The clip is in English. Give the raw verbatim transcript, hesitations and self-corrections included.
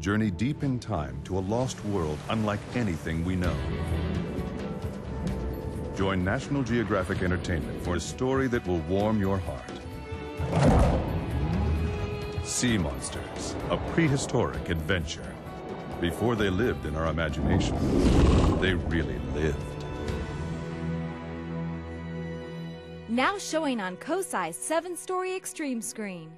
journey deep in time to a lost world unlike anything we know. Join National Geographic Entertainment for a story that will warm your heart. Sea Monsters, a prehistoric adventure. Before they lived in our imagination, they really lived. Now showing on COSI's seven-story Extreme Screen.